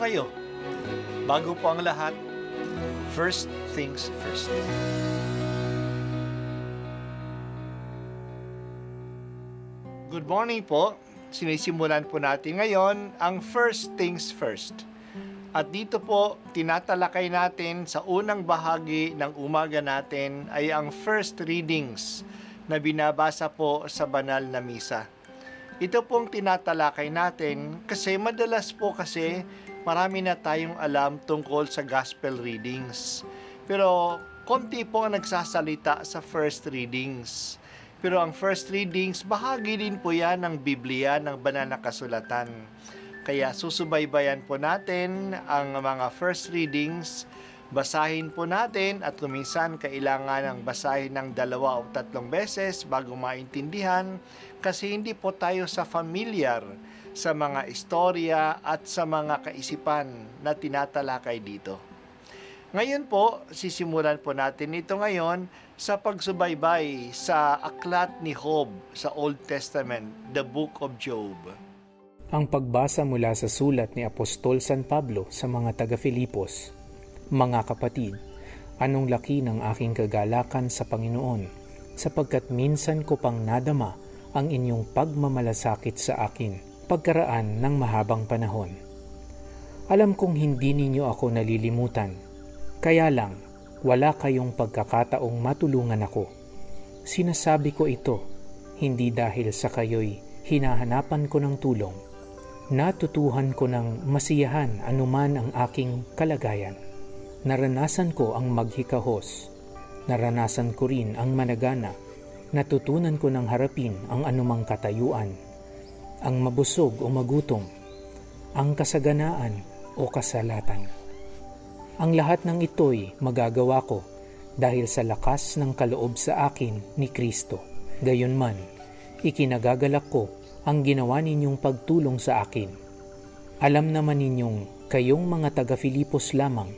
kayo. Bago po ang lahat, first things first. Good morning po. Sinisimulan po natin ngayon ang first things first. At dito po, tinatalakay natin sa unang bahagi ng umaga natin ay ang first readings na binabasa po sa banal na misa. Ito pong tinatalakay natin kasi madalas po kasi marami na tayong alam tungkol sa gospel readings. Pero konti po ang nagsasalita sa first readings. Pero ang first readings, bahagi din po yan ng Biblia ng Banal na Kasulatan. Kaya susubaybayan po natin ang mga first readings, basahin po natin at kuminsan kailangan ng basahin ng 2 o 3 beses bago maintindihan kasi hindi po tayo sa familiar sa mga istorya at sa mga kaisipan na tinatalakay dito. Ngayon po, sisimulan po natin ito ngayon sa pagsubaybay sa aklat ni Job sa Old Testament, the Book of Job. Ang pagbasa mula sa sulat ni Apostol San Pablo sa mga taga-Filipos. Mga kapatid, anong laki ng aking kagalakan sa Panginoon, sapagkat minsan ko pang nadama ang inyong pagmamalasakit sa akin, pagkaraan ng mahabang panahon. Alam kong hindi ninyo ako nalilimutan, kaya lang, wala kayong pagkakataong matulungan ako. Sinasabi ko ito, hindi dahil sa kayo'y hinahanapan ko ng tulong. Natutuhan ko ng masiyahan anuman ang aking kalagayan. Naranasan ko ang maghikahos. Naranasan ko rin ang managana. Natutunan ko ng harapin ang anumang katayuan. Ang mabusog o magutom. Ang kasaganaan o kasalatan. Ang lahat ng ito'y magagawa ko dahil sa lakas ng kaloob sa akin ni Kristo. Gayunman, ikinagagalak ko ang ginawa ninyong pagtulong sa akin. Alam naman ninyong kayong mga taga-Filipos lamang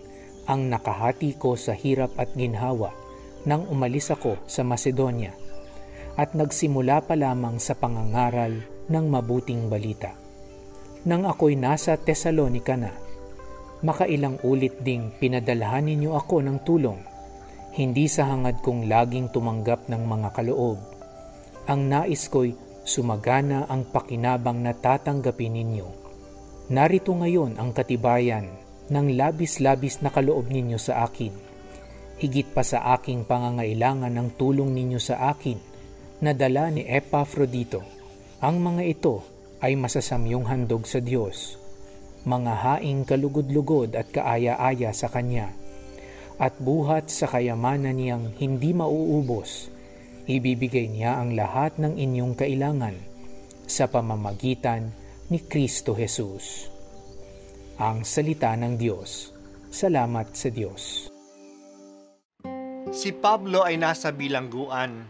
ang nakahati ko sa hirap at ginhawa nang umalis ako sa Macedonia at nagsimula pa lamang sa pangangaral ng mabuting balita. Nang ako'y nasa Thessalonica na, makailang ulit ding pinadalhan ninyo ako ng tulong, hindi sa hangad kong laging tumanggap ng mga kaloob. Ang nais ko'y sumagana ang pakinabang na tatanggapin ninyo. Narito ngayon ang katibayan ng labis-labis na kaloob ninyo sa akin, higit pa sa aking pangangailangan ng tulong ninyo sa akin na dala ni Epaphroditus. Ang mga ito ay masasamyong handog sa Diyos, mga haing kalugod-lugod at kaaya-aya sa Kanya, at buhat sa kayamanan niyang hindi mauubos, ibibigay niya ang lahat ng inyong kailangan sa pamamagitan ni Kristo Hesus. Ang salita ng Diyos. Salamat sa Diyos. Si Pablo ay nasa bilangguan.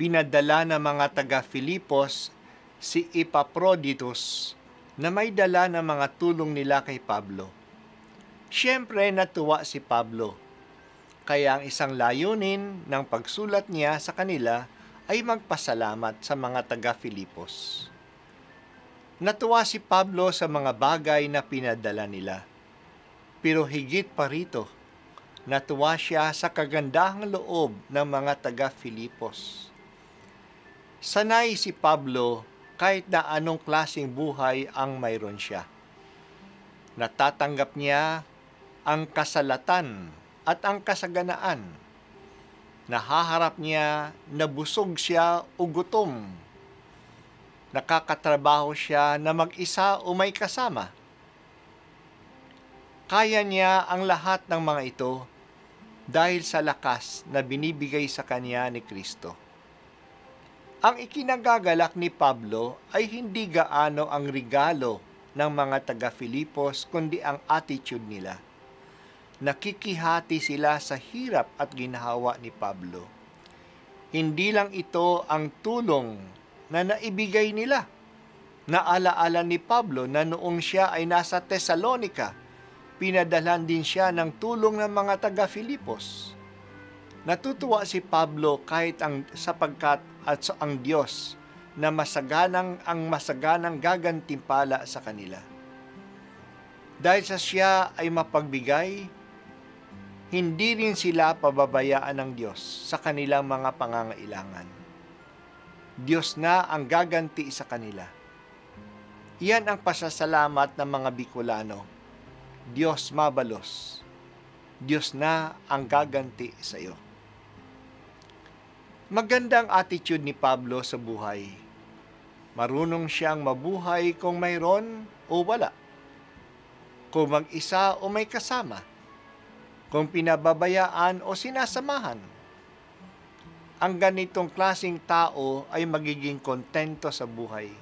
Pinadala ng mga taga-Filipos si Epaphroditus na may dala ng mga tulong nila kay Pablo. Siyempre natuwa si Pablo. Kaya ang isang layunin ng pagsulat niya sa kanila ay magpasalamat sa mga taga-Filipos. Natuwa si Pablo sa mga bagay na pinadala nila. Pero higit pa rito, natuwa siya sa kagandahang loob ng mga taga-Filipos. Sanay si Pablo kahit na anong klaseng buhay ang mayroon siya. Natatanggap niya ang kasalatan at ang kasaganaan. Nahaharap niya na busog siya o gutom. Nakakatrabaho siya na mag-isa o may kasama. Kaya niya ang lahat ng mga ito dahil sa lakas na binibigay sa kanya ni Kristo. Ang ikinagagalak ni Pablo ay hindi gaano ang regalo ng mga taga-Filipos kundi ang attitude nila. Nakikihati sila sa hirap at ginhawa ni Pablo. Hindi lang ito ang tulong na naibigay nila. Naalaala ni Pablo na noong siya ay nasa Thessalonica, pinadalan din siya ng tulong ng mga taga-Filipos. Natutuwa si Pablo kahit sapagkat at sa ang Diyos na masaganang gagantimpala sa kanila. Dahil sa siya ay mapagbigay, hindi rin sila pababayaan ng Diyos sa kanilang mga pangangailangan. Diyos na ang gaganti sa kanila. Iyan ang pasasalamat ng mga Bicolano. Diyos mabalos. Diyos na ang gaganti sa iyo. Maganda ang attitude ni Pablo sa buhay. Marunong siyang mabuhay kung mayroon o wala. Kung mag-isa o may kasama, kung pinababayaan o sinasamahan. Ang ganitong klasing tao ay magiging kontento sa buhay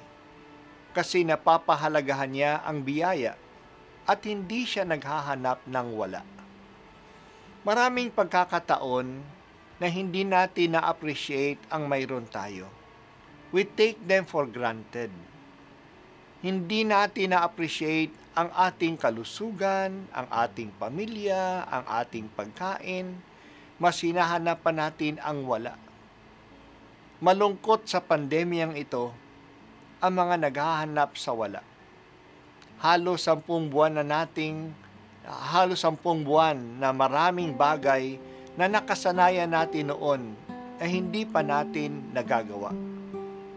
kasi napapahalagahan niya ang biyaya at hindi siya naghahanap ng wala. Maraming pagkakataon na hindi natin na-appreciate ang mayroon tayo. We take them for granted. Hindi natin na-appreciate ang ating kalusugan, ang ating pamilya, ang ating pagkain. Mas hinahanap pa natin ang wala. Malungkot sa pandemyang ito, ang mga naghahanap sa wala. Halos sampung buwan na maraming bagay na nakasanayan natin noon na hindi pa natin nagagawa.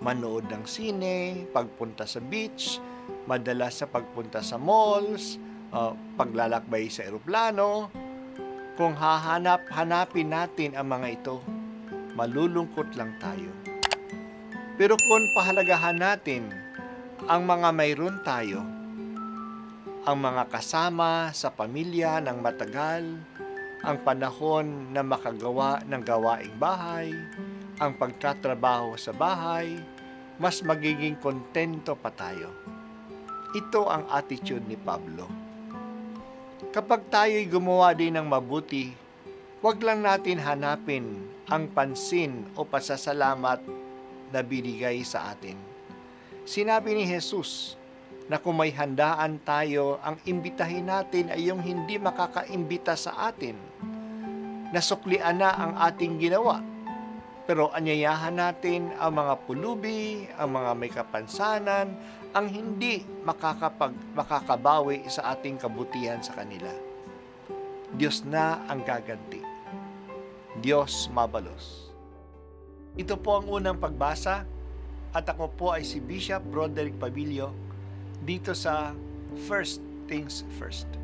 Manood ng sine, pagpunta sa beach, madalas sa pagpunta sa malls, paglalakbay sa eroplano. Kung hanapin natin ang mga ito, malulungkot lang tayo. Pero kung pahalagahan natin ang mga mayroon tayo, ang mga kasama sa pamilya ng matagal, ang panahon na makagawa ng gawaing bahay, ang pagtatrabaho sa bahay, mas magiging kontento pa tayo. Ito ang attitude ni Pablo. Kapag tayo'y gumawa din ng mabuti, huwag lang natin hanapin ang pansin o pasasalamat na binigay sa atin. Sinabi ni Hesus na kung may handaan tayo, ang imbitahin natin ay yung hindi makakaimbita sa atin. Nasuklian na ang ating ginawa. Pero anyayahan natin ang mga pulubi, ang mga may kapansanan, ang hindi makakabawi sa ating kabutihan sa kanila. Diyos na ang gaganti. Diyos mabalos. Ito po ang unang pagbasa at ako po ay si Bishop Broderick Pabillo dito sa First Things First.